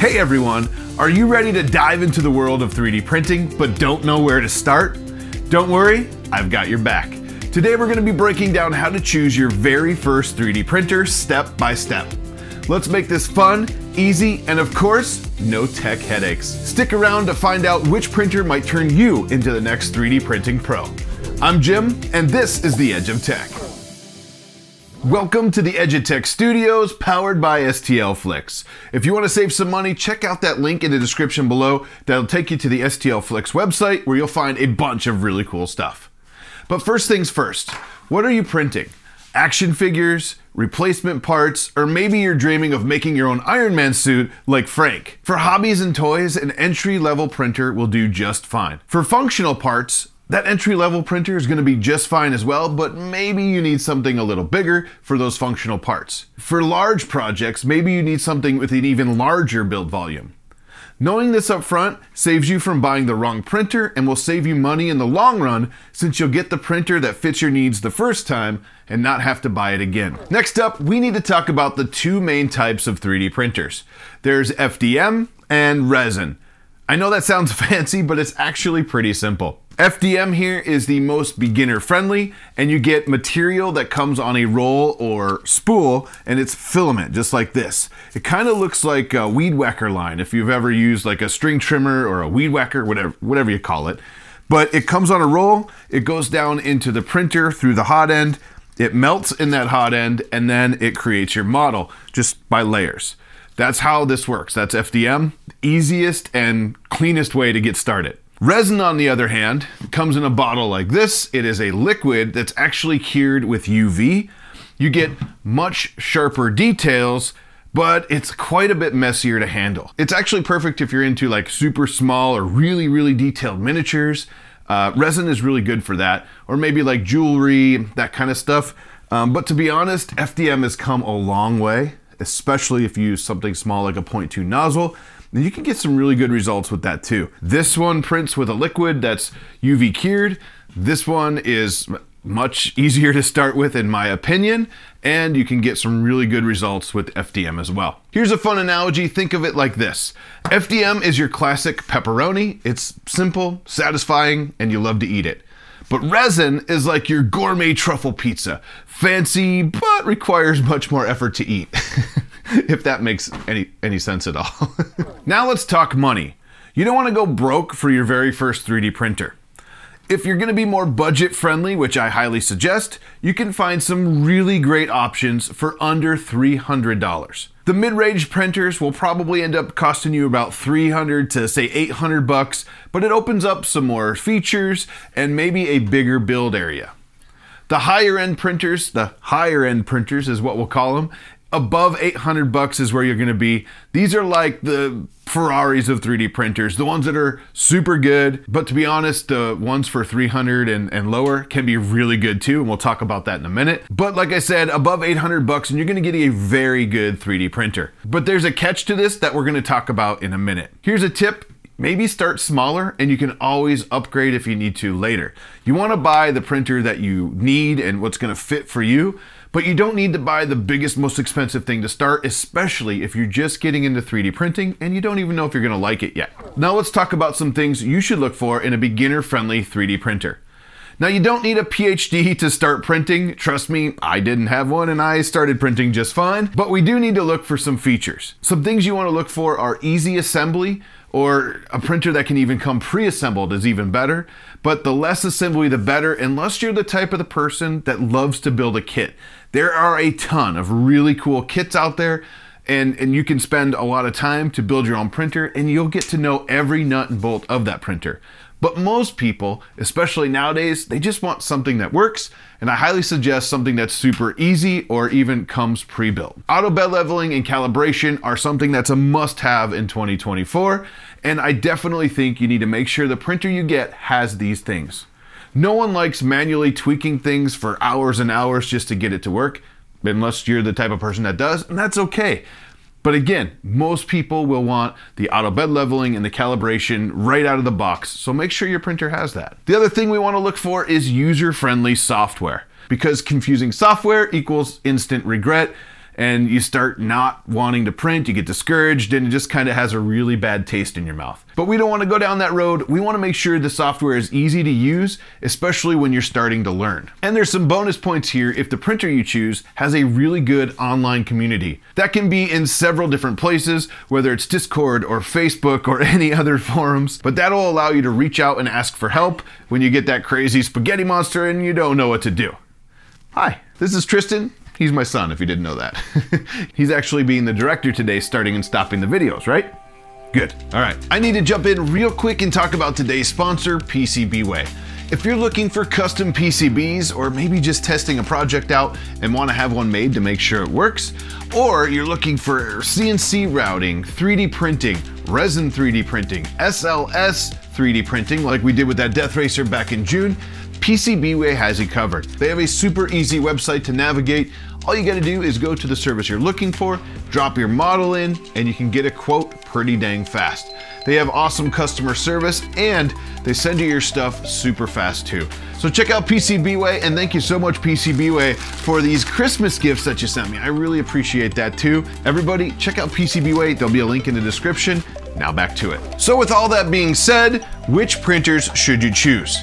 Hey everyone, are you ready to dive into the world of 3D printing but don't know where to start? Don't worry, I've got your back. Today we're going to be breaking down how to choose your very first 3D printer step by step. Let's make this fun, easy, and of course, no tech headaches. Stick around to find out which printer might turn you into the next 3D printing pro. I'm Jim, and this is The Edge of Tech. Welcome to the Edge of Tech Studios, powered by STL Flix. If you want to save some money, check out that link in the description below. That'll take you to the STL Flix website, where you'll find a bunch of really cool stuff. But first things first, what are you printing? Action figures, replacement parts, or maybe you're dreaming of making your own Iron Man suit like Frank. For hobbies and toys, an entry-level printer will do just fine. For functional parts, that entry-level printer is going to be just fine as well, but maybe you need something a little bigger for those functional parts. For large projects, maybe you need something with an even larger build volume. Knowing this up front saves you from buying the wrong printer and will save you money in the long run, since you'll get the printer that fits your needs the first time and not have to buy it again. Next up, we need to talk about the two main types of 3D printers. There's FDM and resin. I know that sounds fancy, but it's actually pretty simple. FDM here is the most beginner friendly, and you get material that comes on a roll or spool, and it's filament, just like this. It kind of looks like a weed whacker line, if you've ever used like a string trimmer or a weed whacker, whatever you call it. But it comes on a roll, it goes down into the printer through the hot end, it melts in that hot end, and then it creates your model, just by layers. That's how this works. That's FDM, the easiest and cleanest way to get started. Resin, on the other hand, comes in a bottle like this. It is a liquid that's actually cured with UV. You get much sharper details, but it's quite a bit messier to handle. It's actually perfect if you're into like super small or really, really detailed miniatures. Resin is really good for that, or maybe like jewelry, that kind of stuff. But to be honest, FDM has come a long way, especially if you use something small like a 0.2 nozzle. And you can get some really good results with that too. This one prints with a liquid that's UV cured. This one is much easier to start with, in my opinion, and you can get some really good results with FDM as well. Here's a fun analogy. Think of it like this. FDM is your classic pepperoni. It's simple, satisfying, and you love to eat it. But resin is like your gourmet truffle pizza. Fancy, but requires much more effort to eat. If that makes any sense at all. Now let's talk money. You don't want to go broke for your very first 3D printer. If you're going to be more budget friendly, which I highly suggest, you can find some really great options for under $300. The mid-range printers will probably end up costing you about 300 to say 800 bucks, but it opens up some more features and maybe a bigger build area. The higher end printers is what we'll call them, above 800 bucks is where you're going to be. These are like the Ferraris of 3D printers, the ones that are super good, but to be honest, the ones for 300 and lower can be really good too, and we'll talk about that in a minute. But like I said, above 800 bucks and you're going to get a very good 3D printer. But there's a catch to this that we're going to talk about in a minute. Here's a tip. Maybe start smaller, and you can always upgrade if you need to later. You want to buy the printer that you need and what's going to fit for you, but you don't need to buy the biggest, most expensive thing to start, especially if you're just getting into 3D printing and you don't even know if you're going to like it yet. Now let's talk about some things you should look for in a beginner-friendly 3D printer. Now, you don't need a PhD to start printing. Trust me, I didn't have one and I started printing just fine, but we do need to look for some features. Some things you want to look for are easy assembly, or a printer that can even come pre-assembled is even better, but the less assembly the better, unless you're the type of the person that loves to build a kit. There are a ton of really cool kits out there, and you can spend a lot of time to build your own printer, and you'll get to know every nut and bolt of that printer. But most people, especially nowadays, they just want something that works, and I highly suggest something that's super easy or even comes pre-built. Auto bed leveling and calibration are something that's a must-have in 2024, and I definitely think you need to make sure the printer you get has these things. No one likes manually tweaking things for hours and hours just to get it to work, unless you're the type of person that does, and that's okay. But again, most people will want the auto bed leveling and the calibration right out of the box, so make sure your printer has that. The other thing we want to look for is user-friendly software, because confusing software equals instant regret, and you start not wanting to print, you get discouraged, and it just kind of has a really bad taste in your mouth. But we don't want to go down that road. We want to make sure the software is easy to use, especially when you're starting to learn. And there's some bonus points here if the printer you choose has a really good online community. That can be in several different places, whether it's Discord or Facebook or any other forums, but that'll allow you to reach out and ask for help when you get that crazy spaghetti monster and you don't know what to do. Hi, this is Tristan. He's my son, if you didn't know that. He's actually being the director today, starting and stopping the videos, right? Good. All right. I need to jump in real quick and talk about today's sponsor, PCBWay. If you're looking for custom PCBs, or maybe just testing a project out and want to have one made to make sure it works, or you're looking for CNC routing, 3D printing, resin 3D printing, SLS 3D printing, like we did with that Death Racer back in June, PCBWay has you covered. They have a super easy website to navigate. All you gotta do is go to the service you're looking for, drop your model in, and you can get a quote pretty dang fast. They have awesome customer service and they send you your stuff super fast too. So check out PCBWay, and thank you so much, PCBWay, for these Christmas gifts that you sent me. I really appreciate that too. Everybody, check out PCBWay. There'll be a link in the description. Now back to it. So with all that being said, which printers should you choose?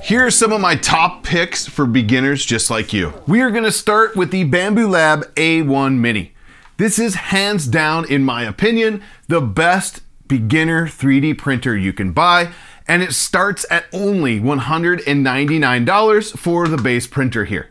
Here are some of my top picks for beginners just like you. We are gonna start with the Bambu Lab A1 Mini. This is hands down, in my opinion, the best beginner 3D printer you can buy, and it starts at only $199 for the base printer here.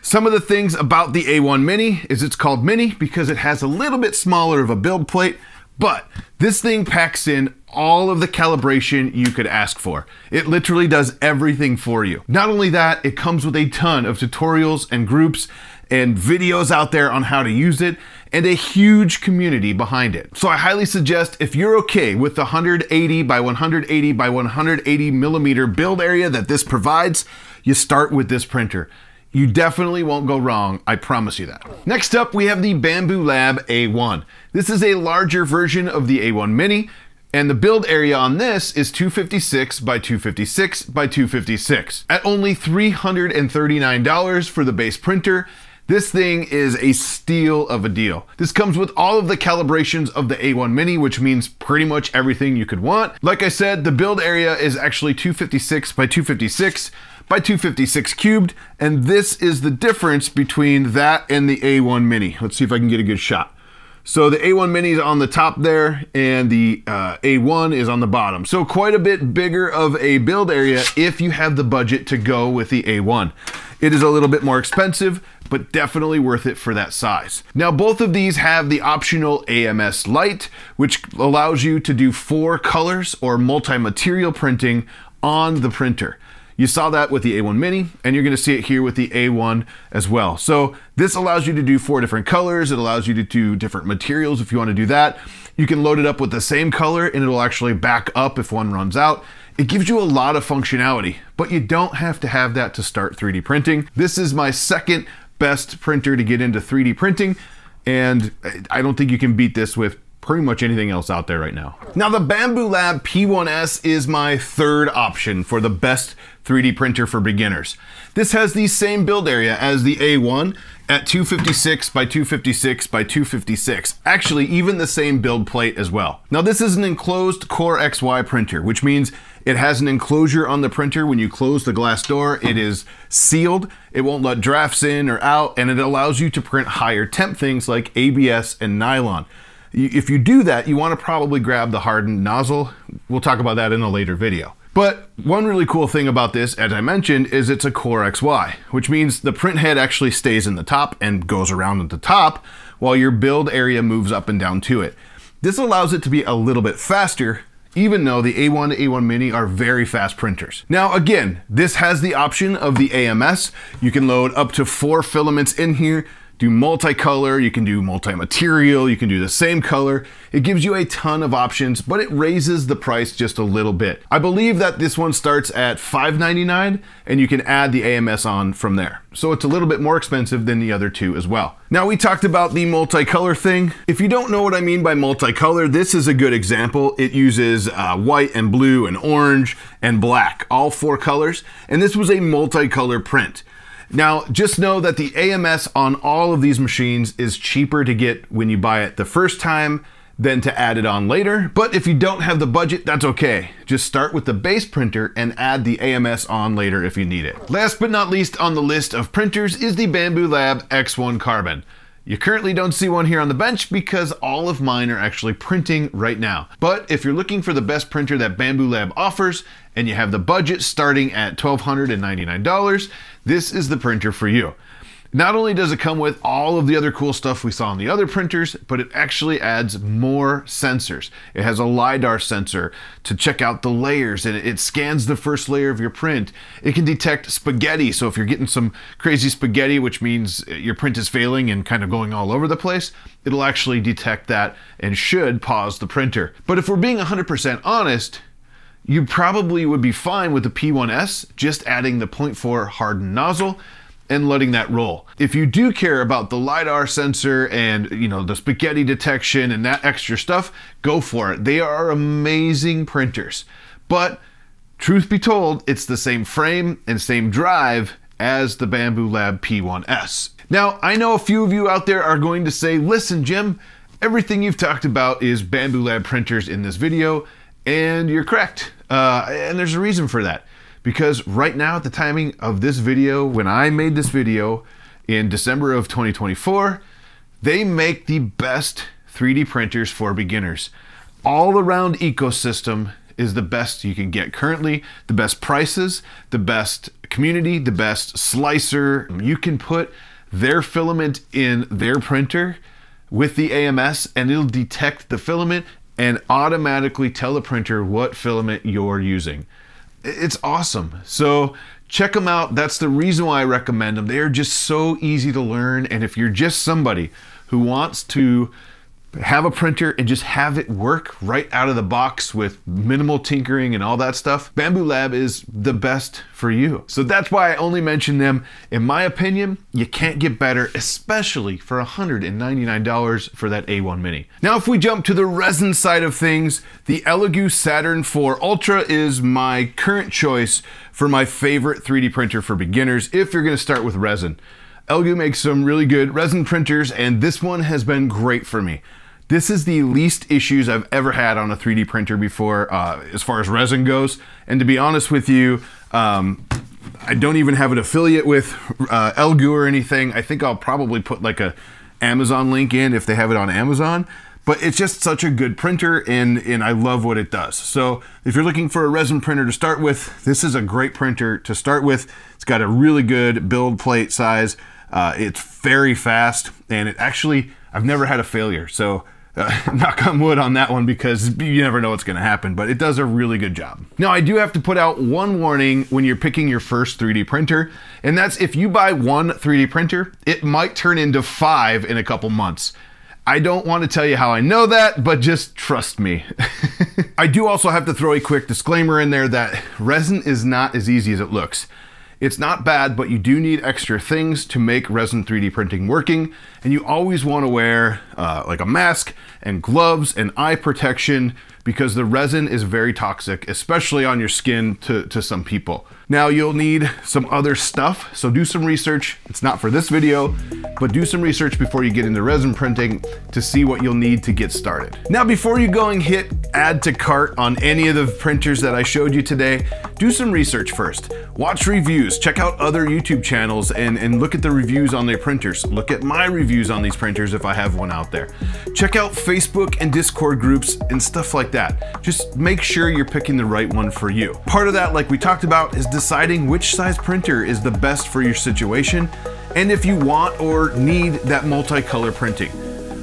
Some of the things about the A1 Mini is it's called Mini because it has a little bit smaller of a build plate, but this thing packs in all of the calibration you could ask for. It literally does everything for you. Not only that, it comes with a ton of tutorials and groups and videos out there on how to use it, and a huge community behind it. So I highly suggest, if you're okay with the 180 by 180 by 180 millimeter build area that this provides, you start with this printer. You definitely won't go wrong, I promise you that. Next up, we have the Bambu Lab A1. This is a larger version of the A1 Mini, and the build area on this is 256 by 256 by 256. At only $339 for the base printer, this thing is a steal of a deal. This comes with all of the calibrations of the A1 Mini, which means pretty much everything you could want. Like I said, the build area is actually 256 by 256 by 256 cubed, and this is the difference between that and the A1 Mini. Let's see if I can get a good shot. So the A1 Mini is on the top there, and the A1 is on the bottom. So quite a bit bigger of a build area if you have the budget to go with the A1. It is a little bit more expensive, but definitely worth it for that size. Now, both of these have the optional AMS Lite, which allows you to do 4 colors or multi-material printing on the printer. You saw that with the A1 Mini, and you're gonna see it here with the A1 as well. So this allows you to do 4 different colors. It allows you to do different materials if you wanna do that. You can load it up with the same color and it'll actually back up if one runs out. It gives you a lot of functionality, but you don't have to have that to start 3D printing. This is my second best printer to get into 3D printing, and I don't think you can beat this with pretty much anything else out there right now. Now, the Bambu Lab P1S is my third option for the best 3D printer for beginners. This has the same build area as the A1 at 256 by 256 by 256. Actually, even the same build plate as well. Now, this is an enclosed Core XY printer, which means it has an enclosure on the printer. When you close the glass door, it is sealed. It won't let drafts in or out, and it allows you to print higher temp things like ABS and nylon. If you do that, you want to probably grab the hardened nozzle. We'll talk about that in a later video. But one really cool thing about this, as I mentioned, is it's a Core XY, which means the print head actually stays in the top and goes around at the top while your build area moves up and down to it. This allows it to be a little bit faster, even though the A1 to A1 Mini are very fast printers. Now, again, this has the option of the AMS. You can load up to 4 filaments in here, do multi-color, you can do multi-material, you can do the same color. It gives you a ton of options, but it raises the price just a little bit. I believe that this one starts at $599, and you can add the AMS on from there. So it's a little bit more expensive than the other two as well. Now, we talked about the multi-color thing. If you don't know what I mean by multi-color, this is a good example. It uses white and blue and orange and black, all 4 colors. And this was a multi-color print. Now, just know that the AMS on all of these machines is cheaper to get when you buy it the first time than to add it on later. But if you don't have the budget, that's okay. Just start with the base printer and add the AMS on later if you need it. Last but not least on the list of printers is the Bambu Lab X1 Carbon. You currently don't see one here on the bench because all of mine are actually printing right now. But if you're looking for the best printer that Bambu Lab offers and you have the budget starting at $1,299, this is the printer for you. Not only does it come with all of the other cool stuff we saw on the other printers, but it actually adds more sensors. It has a LiDAR sensor to check out the layers, and it scans the first layer of your print. It can detect spaghetti, so if you're getting some crazy spaghetti, which means your print is failing and kind of going all over the place, it'll actually detect that and should pause the printer. But if we're being 100% honest, you probably would be fine with the P1S, just adding the 0.4 hardened nozzle and letting that roll. If you do care about the LiDAR sensor and, you know, the spaghetti detection and that extra stuff, go for it. They are amazing printers. But truth be told, it's the same frame and same drive as the Bambu Lab P1S. Now, I know a few of you out there are going to say, listen, Jim, everything you've talked about is Bambu Lab printers in this video, and you're correct. And there's a reason for that. Because right now at the timing of this video, when I made this video in December of 2024, they make the best 3D printers for beginners. All around ecosystem is the best you can get currently, the best prices, the best community, the best slicer. You can put their filament in their printer with the AMS and it'll detect the filament and automatically tell the printer what filament you're using. It's awesome. So check them out. That's the reason why I recommend them. They are just so easy to learn. And if you're just somebody who wants to have a printer and just have it work right out of the box with minimal tinkering and all that stuff, Bambu Lab is the best for you. So that's why I only mention them. In my opinion, you can't get better, especially for $199 for that A1 Mini. Now, if we jump to the resin side of things, the Elegoo Saturn 4 Ultra is my current choice for my favorite 3D printer for beginners if you're gonna start with resin. Elegoo makes some really good resin printers, and this one has been great for me. This is the least issues I've ever had on a 3D printer before, as far as resin goes. And to be honest with you, I don't even have an affiliate with Elegoo or anything. I think I'll probably put like a Amazon link in if they have it on Amazon. But it's just such a good printer, and I love what it does. So if you're looking for a resin printer to start with, this is a great printer to start with. It's got a really good build plate size. It's very fast, and it actually, I've never had a failure. So knock on wood on that one, because you never know what's gonna happen, but it does a really good job. Now, I do have to put out one warning when you're picking your first 3D printer, and that's if you buy one 3D printer, it might turn into 5 in a couple months. I don't want to tell you how I know that, but just trust me. I do also have to throw a quick disclaimer in there that resin is not as easy as it looks. It's not bad, but you do need extra things to make resin 3D printing working. And you always want to wear like a mask and gloves and eye protection because the resin is very toxic, especially on your skin to some people. Now, you'll need some other stuff, so do some research. It's not for this video, but do some research before you get into resin printing to see what you'll need to get started. Now, before you go and hit add to cart on any of the printers that I showed you today, do some research first. Watch reviews, check out other YouTube channels and look at the reviews on their printers. Look at my reviews on these printers if I have one out there. Check out Facebook and Discord groups and stuff like that. Just make sure you're picking the right one for you. Part of that, like we talked about, is deciding which size printer is the best for your situation and if you want or need that multicolor printing.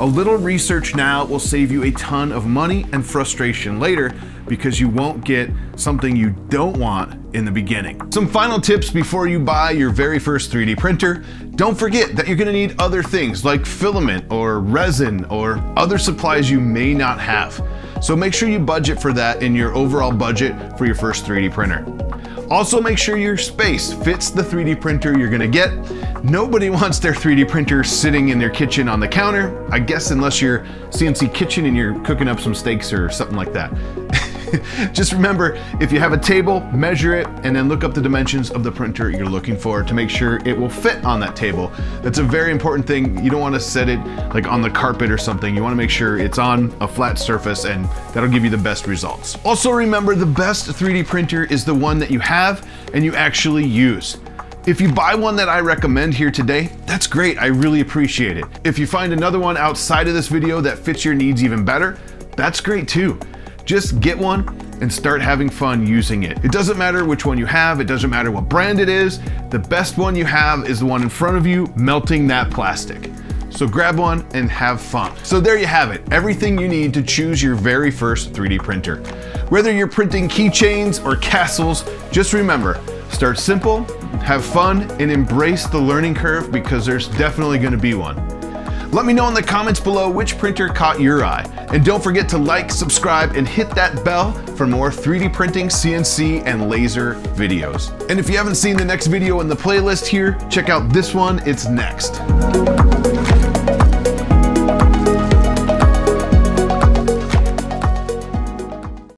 A little research now will save you a ton of money and frustration later because you won't get something you don't want in the beginning. Some final tips before you buy your very first 3D printer. Don't forget that you're gonna need other things like filament or resin or other supplies you may not have. So make sure you budget for that in your overall budget for your first 3D printer. Also, make sure your space fits the 3D printer you're gonna get. Nobody wants their 3D printer sitting in their kitchen on the counter, I guess, unless you're CNC kitchen and you're cooking up some steaks or something like that. Just remember, if you have a table, measure it, and then look up the dimensions of the printer you're looking for to make sure it will fit on that table. That's a very important thing. You don't want to set it like on the carpet or something. You want to make sure it's on a flat surface, and that'll give you the best results. Also remember, the best 3D printer is the one that you have and you actually use. If you buy one that I recommend here today, that's great, I really appreciate it. If you find another one outside of this video that fits your needs even better, that's great too. Just get one and start having fun using it. It doesn't matter which one you have, it doesn't matter what brand it is, the best one you have is the one in front of you melting that plastic. So grab one and have fun. So there you have it, everything you need to choose your very first 3D printer. Whether you're printing keychains or castles, just remember, start simple, have fun, and embrace the learning curve because there's definitely going to be one. Let me know in the comments below which printer caught your eye. And don't forget to like, subscribe, and hit that bell for more 3D printing, CNC, and laser videos. And if you haven't seen the next video in the playlist here, check out this one, it's next.